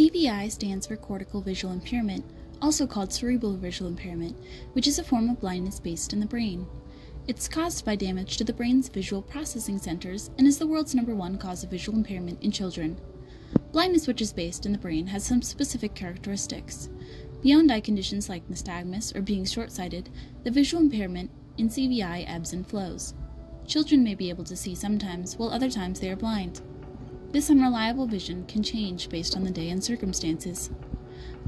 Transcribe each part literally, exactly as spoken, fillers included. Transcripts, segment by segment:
C V I stands for cortical visual impairment, also called cerebral visual impairment, which is a form of blindness based in the brain. It's caused by damage to the brain's visual processing centers and is the world's number one cause of visual impairment in children. Blindness which is based in the brain has some specific characteristics. Beyond eye conditions like nystagmus or being short-sighted, the visual impairment in C V I ebbs and flows. Children may be able to see sometimes, while other times they are blind. This unreliable vision can change based on the day and circumstances.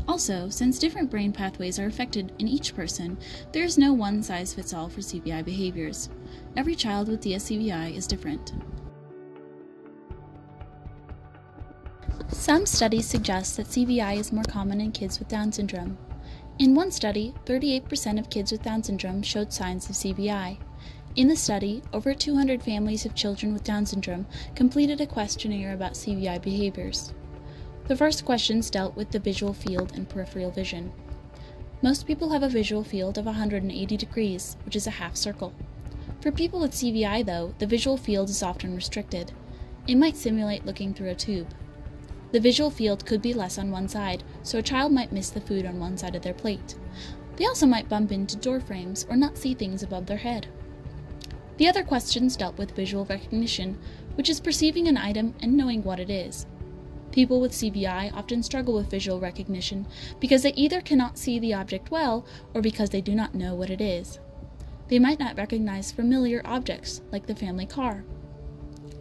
Also, since different brain pathways are affected in each person, there is no one-size-fits-all for C V I behaviors. Every child with D S C V I is different. Some studies suggest that C V I is more common in kids with Down syndrome. In one study, thirty-eight percent of kids with Down syndrome showed signs of C V I. In the study, over two hundred families of children with Down syndrome completed a questionnaire about C V I behaviors. The first questions dealt with the visual field and peripheral vision. Most people have a visual field of one hundred eighty degrees, which is a half circle. For people with C V I, though, the visual field is often restricted. It might simulate looking through a tube. The visual field could be less on one side, so a child might miss the food on one side of their plate. They also might bump into door frames or not see things above their head. The other questions dealt with visual recognition, which is perceiving an item and knowing what it is. People with C V I often struggle with visual recognition because they either cannot see the object well or because they do not know what it is. They might not recognize familiar objects, like the family car.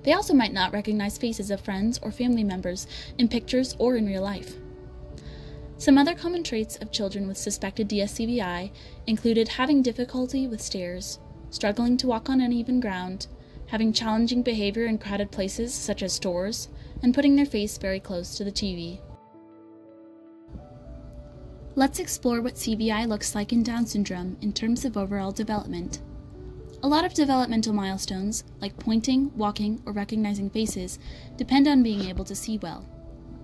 They also might not recognize faces of friends or family members in pictures or in real life. Some other common traits of children with suspected D S C V I included having difficulty with stairs, struggling to walk on uneven ground, having challenging behavior in crowded places such as stores, and putting their face very close to the T V. Let's explore what C V I looks like in Down syndrome in terms of overall development. A lot of developmental milestones, like pointing, walking, or recognizing faces, depend on being able to see well.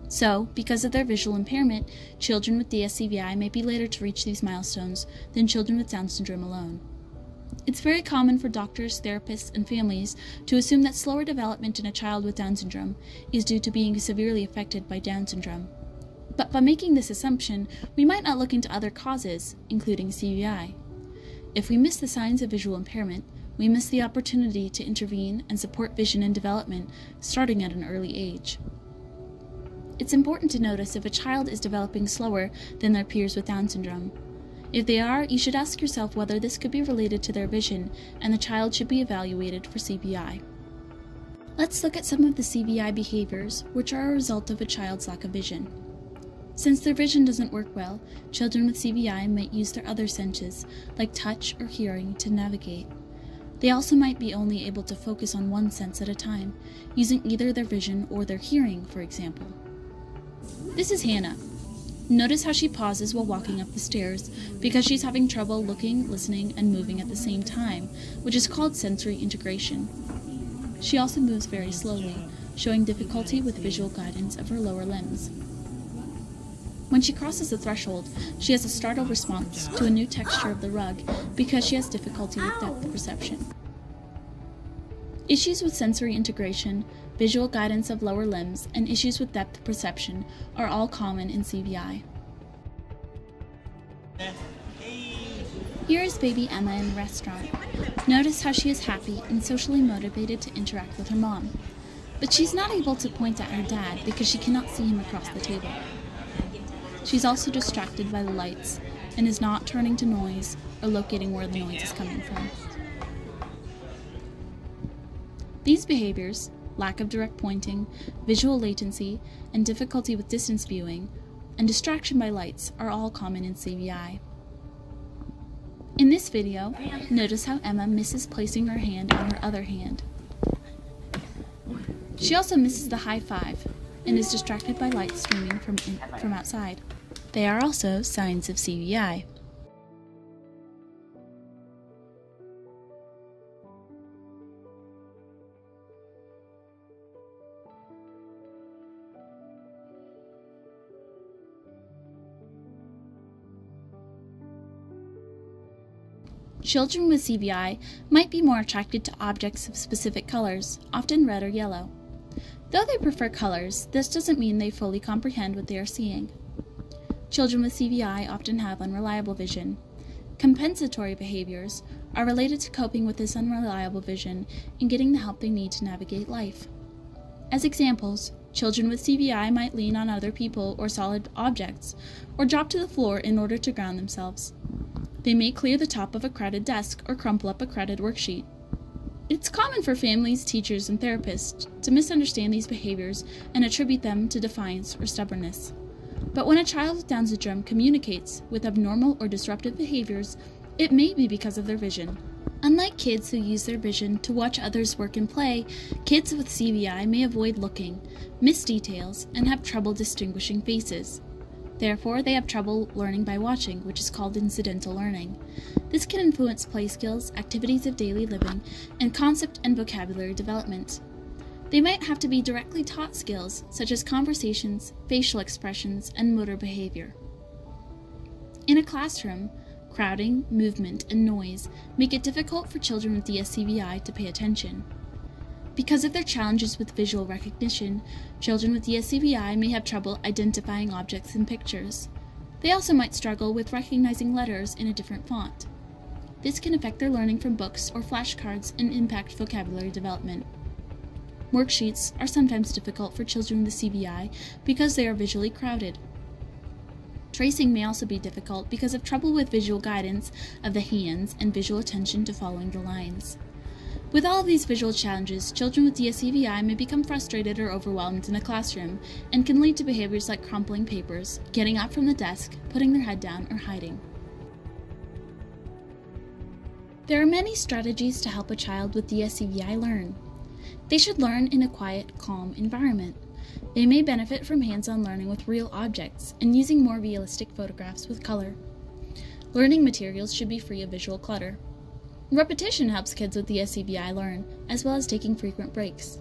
So, because of their visual impairment, children with D S C V I may be later to reach these milestones than children with Down syndrome alone. It's very common for doctors, therapists, and families to assume that slower development in a child with Down syndrome is due to being severely affected by Down syndrome. But by making this assumption, we might not look into other causes, including C V I. If we miss the signs of visual impairment, we miss the opportunity to intervene and support vision and development starting at an early age. It's important to notice if a child is developing slower than their peers with Down syndrome. If they are, you should ask yourself whether this could be related to their vision, and the child should be evaluated for C V I. Let's look at some of the C V I behaviors, which are a result of a child's lack of vision. Since their vision doesn't work well, children with C V I might use their other senses, like touch or hearing, to navigate. They also might be only able to focus on one sense at a time, using either their vision or their hearing, for example. This is Hannah. Notice how she pauses while walking up the stairs because she's having trouble looking, listening, and moving at the same time, which is called sensory integration. She also moves very slowly, showing difficulty with visual guidance of her lower limbs. When she crosses the threshold, she has a startled response to a new texture of the rug because she has difficulty with depth perception. Issues with sensory integration, visual guidance of lower limbs, and issues with depth perception are all common in C V I. Here is baby Emma in the restaurant. Notice how she is happy and socially motivated to interact with her mom. But she's not able to point at her dad because she cannot see him across the table. She's also distracted by the lights and is not turning to noise or locating where the noise is coming from. These behaviors, lack of direct pointing, visual latency, and difficulty with distance viewing, and distraction by lights are all common in C V I. In this video, notice how Emma misses placing her hand on her other hand. She also misses the high five and is distracted by lights streaming from, in, from outside. They are also signs of C V I. Children with C V I might be more attracted to objects of specific colors, often red or yellow. Though they prefer colors, this doesn't mean they fully comprehend what they are seeing. Children with C V I often have unreliable vision. Compensatory behaviors are related to coping with this unreliable vision and getting the help they need to navigate life. As examples, children with C V I might lean on other people or solid objects, or drop to the floor in order to ground themselves. They may clear the top of a crowded desk or crumple up a crowded worksheet. It's common for families, teachers, and therapists to misunderstand these behaviors and attribute them to defiance or stubbornness. But when a child with Down syndrome communicates with abnormal or disruptive behaviors, it may be because of their vision. Unlike kids who use their vision to watch others work and play, kids with C V I may avoid looking, miss details, and have trouble distinguishing faces. Therefore, they have trouble learning by watching, which is called incidental learning. This can influence play skills, activities of daily living, and concept and vocabulary development. They might have to be directly taught skills such as conversations, facial expressions, and motor behavior. In a classroom, crowding, movement, and noise make it difficult for children with D S C V I to pay attention. Because of their challenges with visual recognition, children with D S C V I may have trouble identifying objects and pictures. They also might struggle with recognizing letters in a different font. This can affect their learning from books or flashcards and impact vocabulary development. Worksheets are sometimes difficult for children with C V I because they are visually crowded. Tracing may also be difficult because of trouble with visual guidance of the hands and visual attention to following the lines. With all of these visual challenges, children with D S C V I may become frustrated or overwhelmed in the classroom and can lead to behaviors like crumpling papers, getting up from the desk, putting their head down, or hiding. There are many strategies to help a child with D S C V I learn. They should learn in a quiet, calm environment. They may benefit from hands-on learning with real objects and using more realistic photographs with color. Learning materials should be free of visual clutter. Repetition helps kids with D S C V I learn, as well as taking frequent breaks.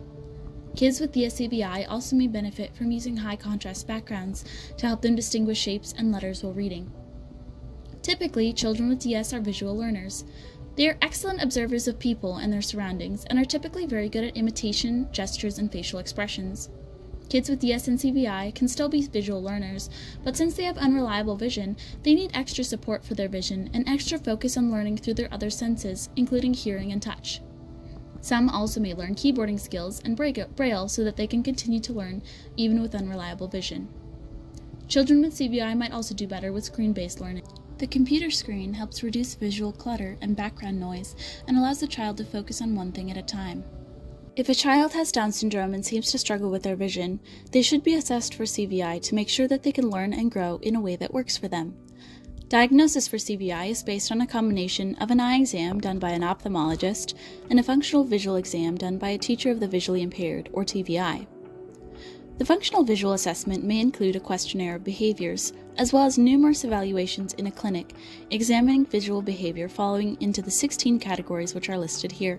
Kids with D S C V I also may benefit from using high contrast backgrounds to help them distinguish shapes and letters while reading. Typically, children with D S are visual learners. They are excellent observers of people and their surroundings and are typically very good at imitation, gestures, and facial expressions. Kids with D S and C V I can still be visual learners, but since they have unreliable vision, they need extra support for their vision and extra focus on learning through their other senses, including hearing and touch. Some also may learn keyboarding skills and braille so that they can continue to learn even with unreliable vision. Children with C V I might also do better with screen-based learning. The computer screen helps reduce visual clutter and background noise and allows the child to focus on one thing at a time. If a child has Down syndrome and seems to struggle with their vision, they should be assessed for C V I to make sure that they can learn and grow in a way that works for them. Diagnosis for C V I is based on a combination of an eye exam done by an ophthalmologist and a functional visual exam done by a teacher of the visually impaired, or T V I. The functional visual assessment may include a questionnaire of behaviors, as well as numerous evaluations in a clinic, examining visual behavior falling into the sixteen categories which are listed here.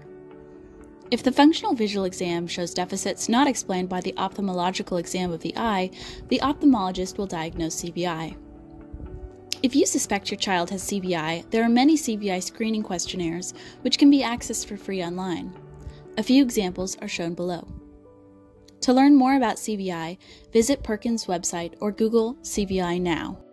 If the functional visual exam shows deficits not explained by the ophthalmological exam of the eye, the ophthalmologist will diagnose C V I. If you suspect your child has C V I, there are many C V I screening questionnaires which can be accessed for free online. A few examples are shown below. To learn more about C V I, visit Perkins' website or Google C V I now.